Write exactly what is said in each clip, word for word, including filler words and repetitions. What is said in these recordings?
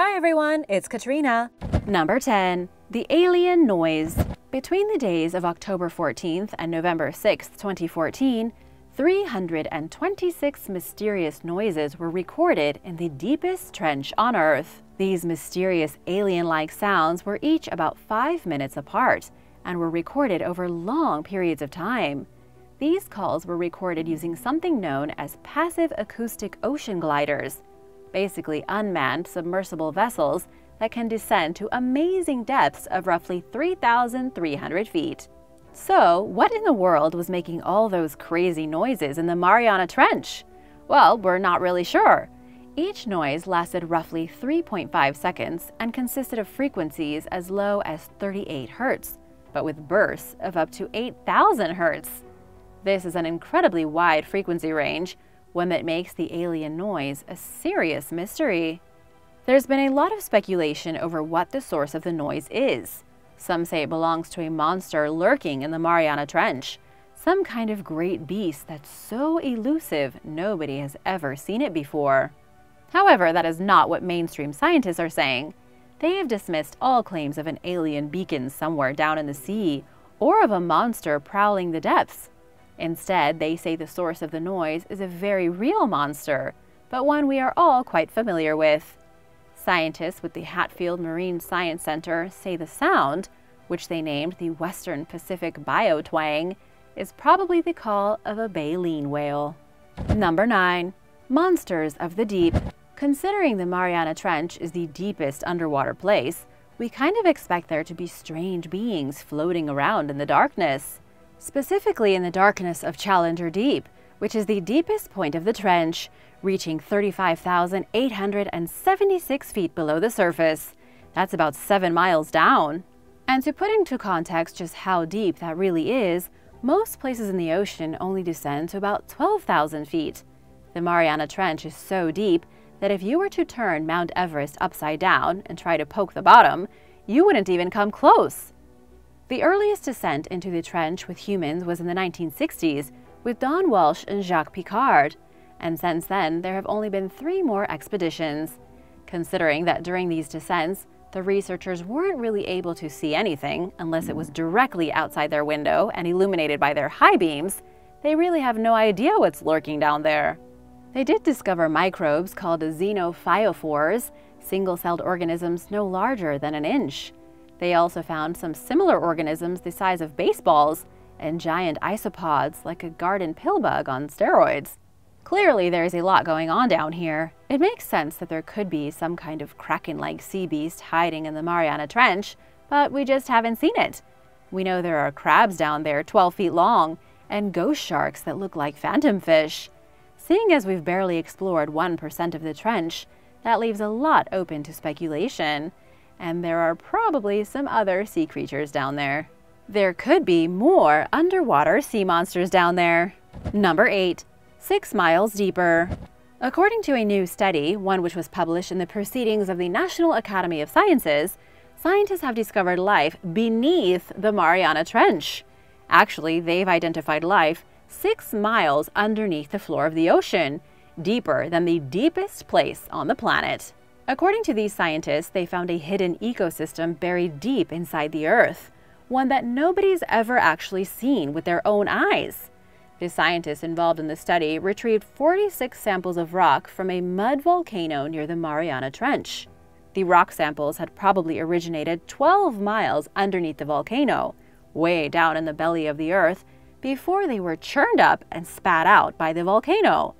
Hi everyone, it's Katrina. Number ten. The alien noise. Between the days of October fourteenth and November sixth, twenty fourteen, three hundred twenty-six mysterious noises were recorded in the deepest trench on Earth. These mysterious alien-like sounds were each about five minutes apart and were recorded over long periods of time. These calls were recorded using something known as passive acoustic ocean gliders, basically unmanned submersible vessels that can descend to amazing depths of roughly three thousand three hundred feet. So, what in the world was making all those crazy noises in the Mariana Trench? Well, we're not really sure. Each noise lasted roughly three point five seconds and consisted of frequencies as low as thirty-eight hertz, but with bursts of up to eight thousand hertz. This is an incredibly wide frequency range, one that makes the alien noise a serious mystery. There's been a lot of speculation over what the source of the noise is. Some say it belongs to a monster lurking in the Mariana Trench, some kind of great beast that's so elusive nobody has ever seen it before. However, that is not what mainstream scientists are saying. They have dismissed all claims of an alien beacon somewhere down in the sea or of a monster prowling the depths. Instead, they say the source of the noise is a very real monster, but one we are all quite familiar with. Scientists with the Hatfield Marine Science Center say the sound, which they named the Western Pacific biotwang, is probably the call of a baleen whale. Number nine. Monsters of the Deep. Considering the Mariana Trench is the deepest underwater place, we kind of expect there to be strange beings floating around in the darkness. Specifically in the darkness of Challenger Deep, which is the deepest point of the trench, reaching thirty-five thousand eight hundred seventy-six feet below the surface. That's about seven miles down. And to put into context just how deep that really is, most places in the ocean only descend to about twelve thousand feet. The Mariana Trench is so deep that if you were to turn Mount Everest upside down and try to poke the bottom, you wouldn't even come close. The earliest descent into the trench with humans was in the nineteen sixties with Don Walsh and Jacques Piccard, and since then there have only been three more expeditions. Considering that during these descents, the researchers weren't really able to see anything unless it was directly outside their window and illuminated by their high beams, they really have no idea what's lurking down there. They did discover microbes called xenophyophores, single-celled organisms no larger than an inch. They also found some similar organisms the size of baseballs and giant isopods like a garden pillbug on steroids. Clearly, there is a lot going on down here. It makes sense that there could be some kind of kraken-like sea beast hiding in the Mariana Trench, but we just haven't seen it. We know there are crabs down there twelve feet long and ghost sharks that look like phantom fish. Seeing as we've barely explored one percent of the trench, that leaves a lot open to speculation. And there are probably some other sea creatures down there. There could be more underwater sea monsters down there. Number eight. Six miles deeper. According to a new study, one which was published in the Proceedings of the National Academy of Sciences, scientists have discovered life beneath the Mariana Trench. Actually, they've identified life six miles underneath the floor of the ocean, deeper than the deepest place on the planet. According to these scientists, they found a hidden ecosystem buried deep inside the Earth, one that nobody's ever actually seen with their own eyes. The scientists involved in the study retrieved forty-six samples of rock from a mud volcano near the Mariana Trench. The rock samples had probably originated twelve miles underneath the volcano, way down in the belly of the Earth, before they were churned up and spat out by the volcano.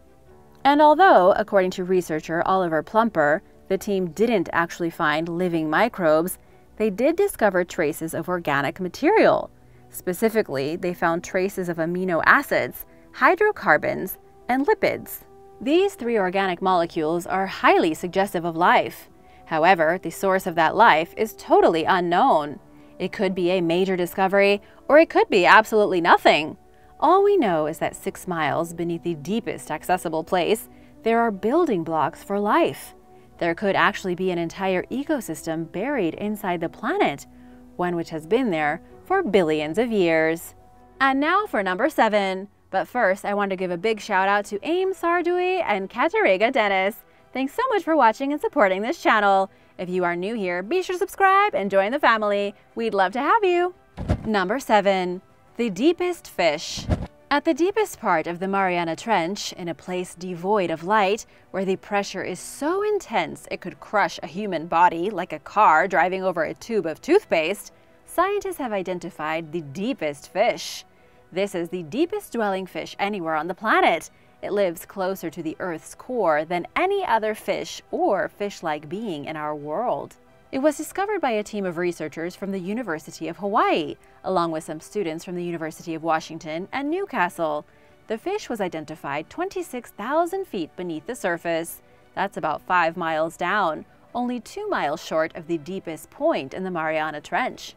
And although, according to researcher Oliver Plumper, the team didn't actually find living microbes, they did discover traces of organic material. Specifically, they found traces of amino acids, hydrocarbons, and lipids. These three organic molecules are highly suggestive of life. However, the source of that life is totally unknown. It could be a major discovery, or it could be absolutely nothing. All we know is that six miles beneath the deepest accessible place, there are building blocks for life. There could actually be an entire ecosystem buried inside the planet, one which has been there for billions of years. And now for number seven. But first, I want to give a big shout out to Aime Sardui and Katariga Dennis. Thanks so much for watching and supporting this channel. If you are new here, be sure to subscribe and join the family. We'd love to have you. Number seven, the deepest fish. At the deepest part of the Mariana Trench, in a place devoid of light, where the pressure is so intense it could crush a human body like a car driving over a tube of toothpaste, scientists have identified the deepest fish. This is the deepest dwelling fish anywhere on the planet. It lives closer to the Earth's core than any other fish or fish-like being in our world. It was discovered by a team of researchers from the University of Hawaii, along with some students from the University of Washington and Newcastle. The fish was identified twenty-six thousand feet beneath the surface. That's about five miles down, only two miles short of the deepest point in the Mariana Trench.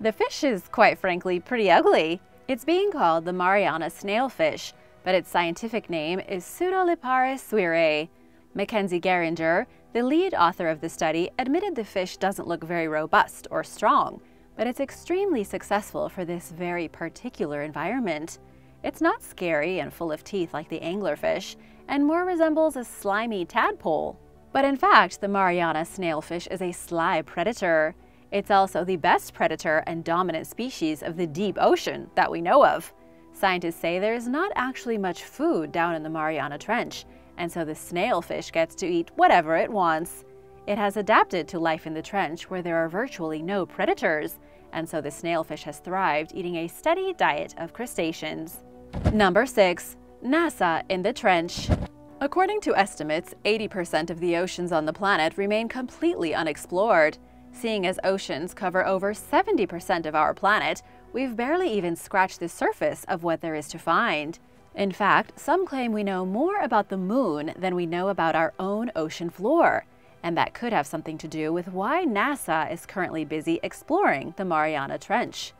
The fish is, quite frankly, pretty ugly. It's being called the Mariana snailfish, but its scientific name is Pseudoliparis swirei. Mackenzie Gerringer, the lead author of the study, admitted the fish doesn't look very robust or strong, but it's extremely successful for this very particular environment. It's not scary and full of teeth like the anglerfish, and more resembles a slimy tadpole. But in fact, the Mariana snailfish is a sly predator. It's also the best predator and dominant species of the deep ocean that we know of. Scientists say there is not actually much food down in the Mariana Trench, and so the snailfish gets to eat whatever it wants. It has adapted to life in the trench where there are virtually no predators, and so the snailfish has thrived eating a steady diet of crustaceans. Number six, NASA in the trench. According to estimates, eighty percent of the oceans on the planet remain completely unexplored. Seeing as oceans cover over seventy percent of our planet, we've barely even scratched the surface of what there is to find. In fact, some claim we know more about the moon than we know about our own ocean floor, and that could have something to do with why NASA is currently busy exploring the Mariana Trench.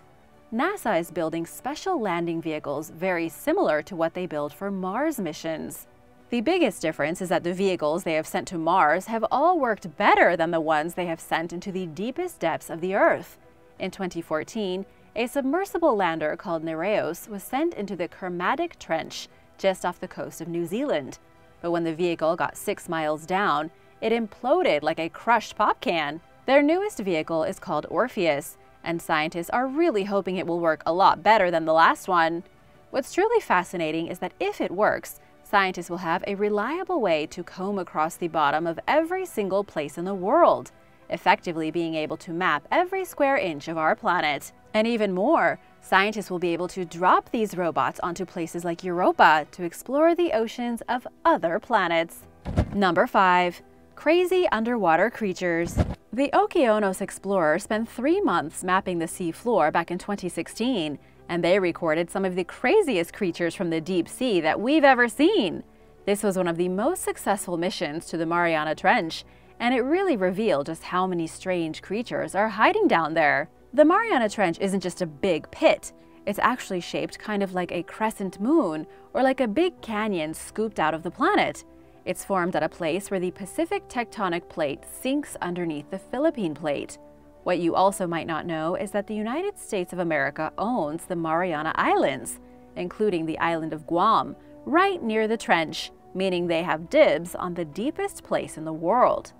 NASA is building special landing vehicles very similar to what they build for Mars missions. The biggest difference is that the vehicles they have sent to Mars have all worked better than the ones they have sent into the deepest depths of the Earth. In twenty fourteen, a submersible lander called Nereus was sent into the Kermadec Trench just off the coast of New Zealand. But when the vehicle got six miles down, it imploded like a crushed pop can. Their newest vehicle is called Orpheus, and scientists are really hoping it will work a lot better than the last one. What's truly fascinating is that if it works, scientists will have a reliable way to comb across the bottom of every single place in the world, effectively being able to map every square inch of our planet. And even more, scientists will be able to drop these robots onto places like Europa to explore the oceans of other planets. Number five, crazy underwater creatures. The Okeanos Explorer spent three months mapping the sea floor back in twenty sixteen, and they recorded some of the craziest creatures from the deep sea that we've ever seen. This was one of the most successful missions to the Mariana Trench, and it really revealed just how many strange creatures are hiding down there. The Mariana Trench isn't just a big pit. It's actually shaped kind of like a crescent moon or like a big canyon scooped out of the planet. It's formed at a place where the Pacific tectonic plate sinks underneath the Philippine plate. What you also might not know is that the United States of America owns the Mariana Islands, including the island of Guam, right near the trench, meaning they have dibs on the deepest place in the world.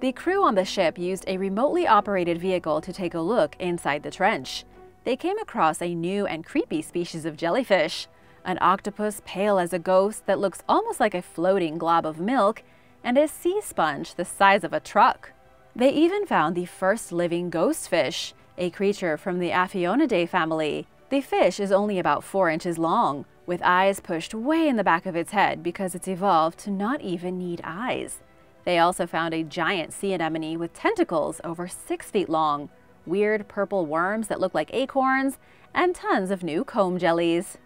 The crew on the ship used a remotely operated vehicle to take a look inside the trench. They came across a new and creepy species of jellyfish, an octopus pale as a ghost that looks almost like a floating glob of milk, and a sea sponge the size of a truck. They even found the first living ghost fish, a creature from the Afionidae family. The fish is only about four inches long, with eyes pushed way in the back of its head because it's evolved to not even need eyes. They also found a giant sea anemone with tentacles over six feet long, weird purple worms that look like acorns, and tons of new comb jellies.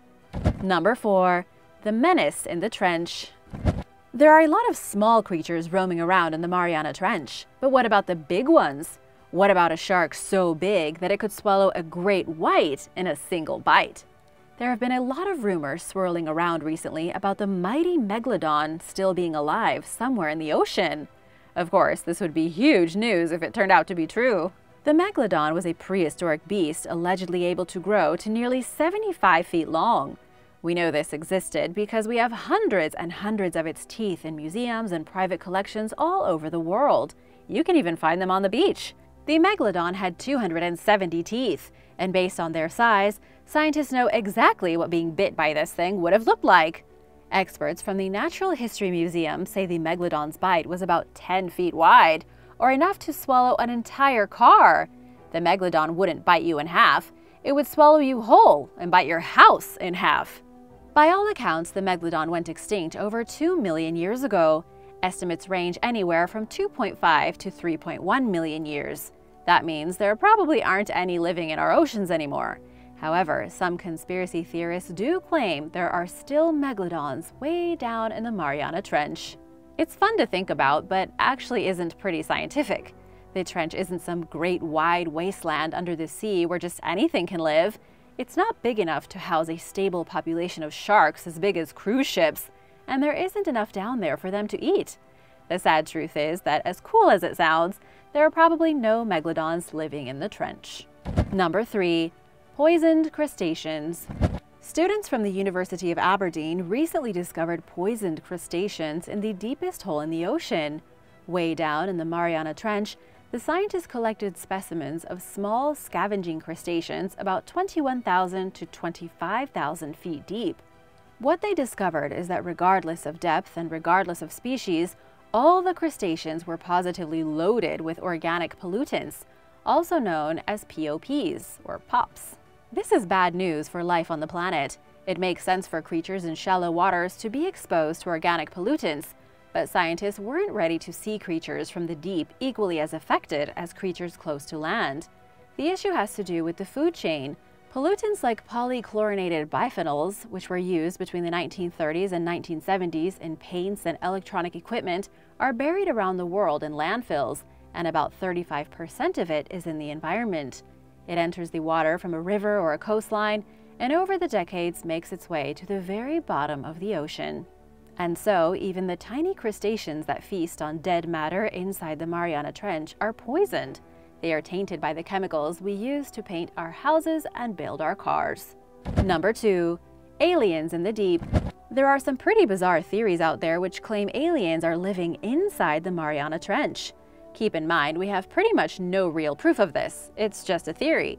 Number four, the menace in the trench. There are a lot of small creatures roaming around in the Mariana Trench, but what about the big ones? What about a shark so big that it could swallow a great white in a single bite? There have been a lot of rumors swirling around recently about the mighty Megalodon still being alive somewhere in the ocean. Of course, this would be huge news if it turned out to be true. The Megalodon was a prehistoric beast allegedly able to grow to nearly seventy-five feet long. We know this existed because we have hundreds and hundreds of its teeth in museums and private collections all over the world, You can even find them on the beach. The Megalodon had two hundred seventy teeth, and based on their size, scientists know exactly what being bit by this thing would have looked like. Experts from the Natural History Museum say the Megalodon's bite was about ten feet wide, or enough to swallow an entire car. The Megalodon wouldn't bite you in half, it would swallow you whole and bite your house in half. By all accounts, the Megalodon went extinct over two million years ago. Estimates range anywhere from two point five to three point one million years. That means there probably aren't any living in our oceans anymore. However, some conspiracy theorists do claim there are still Megalodons way down in the Mariana Trench. It's fun to think about, but actually isn't pretty scientific. The trench isn't some great wide wasteland under the sea where just anything can live. It's not big enough to house a stable population of sharks as big as cruise ships, and there isn't enough down there for them to eat. The sad truth is that, as cool as it sounds, there are probably no Megalodons living in the trench. Number three. Poisoned crustaceans. Students from the University of Aberdeen recently discovered poisoned crustaceans in the deepest hole in the ocean. Way down in the Mariana Trench, the scientists collected specimens of small scavenging crustaceans about twenty-one thousand to twenty-five thousand feet deep. What they discovered is that regardless of depth and regardless of species, all the crustaceans were positively loaded with organic pollutants, also known as P O Ps, or pops. This is bad news for life on the planet. It makes sense for creatures in shallow waters to be exposed to organic pollutants, but scientists weren't ready to see creatures from the deep equally as affected as creatures close to land. The issue has to do with the food chain. Pollutants like polychlorinated biphenyls, which were used between the nineteen thirties and nineteen seventies in paints and electronic equipment, are buried around the world in landfills, and about thirty-five percent of it is in the environment. It enters the water from a river or a coastline, and over the decades makes its way to the very bottom of the ocean. And so, even the tiny crustaceans that feast on dead matter inside the Mariana Trench are poisoned. They are tainted by the chemicals we use to paint our houses and build our cars. Number two. Aliens in the deep. There are some pretty bizarre theories out there which claim aliens are living inside the Mariana Trench. Keep in mind, we have pretty much no real proof of this, it's just a theory.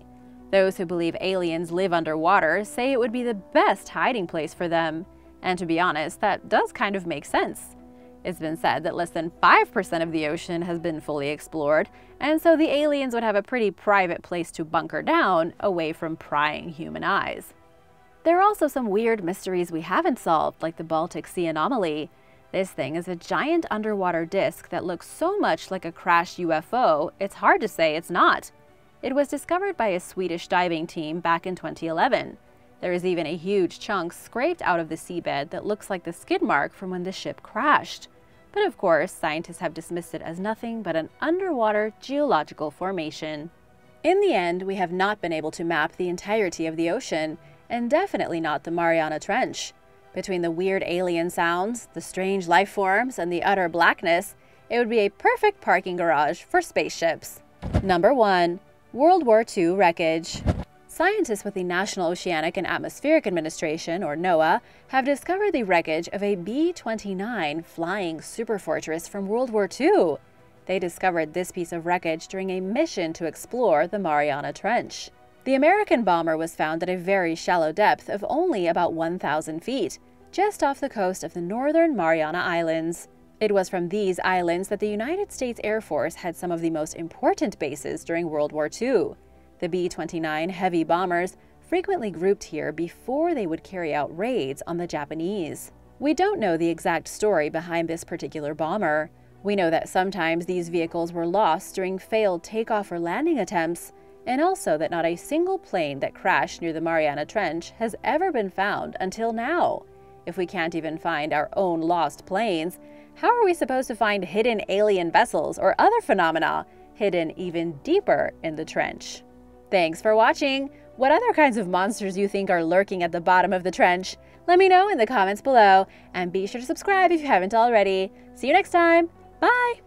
Those who believe aliens live underwater say it would be the best hiding place for them. And to be honest, that does kind of make sense. It's been said that less than five percent of the ocean has been fully explored, and so the aliens would have a pretty private place to bunker down, away from prying human eyes. There are also some weird mysteries we haven't solved, like the Baltic Sea anomaly. This thing is a giant underwater disk that looks so much like a crashed U F O, it's hard to say it's not. It was discovered by a Swedish diving team back in twenty eleven. There is even a huge chunk scraped out of the seabed that looks like the skid mark from when the ship crashed. But of course, scientists have dismissed it as nothing but an underwater geological formation. In the end, we have not been able to map the entirety of the ocean, and definitely not the Mariana Trench. Between the weird alien sounds, the strange life forms, and the utter blackness, it would be a perfect parking garage for spaceships. Number one. World War Two wreckage. Scientists with the National Oceanic and Atmospheric Administration, or NOAA, have discovered the wreckage of a B twenty-nine flying superfortress from World War Two. They discovered this piece of wreckage during a mission to explore the Mariana Trench. The American bomber was found at a very shallow depth of only about one thousand feet, just off the coast of the Northern Mariana Islands. It was from these islands that the United States Air Force had some of the most important bases during World War Two. The B twenty-nine heavy bombers frequently grouped here before they would carry out raids on the Japanese. We don't know the exact story behind this particular bomber. We know that sometimes these vehicles were lost during failed takeoff or landing attempts, and also that not a single plane that crashed near the Mariana Trench has ever been found until now. If we can't even find our own lost planes, how are we supposed to find hidden alien vessels or other phenomena hidden even deeper in the trench? Thanks for watching! What other kinds of monsters you think are lurking at the bottom of the trench? Let me know in the comments below, and be sure to subscribe if you haven't already. See you next time! Bye!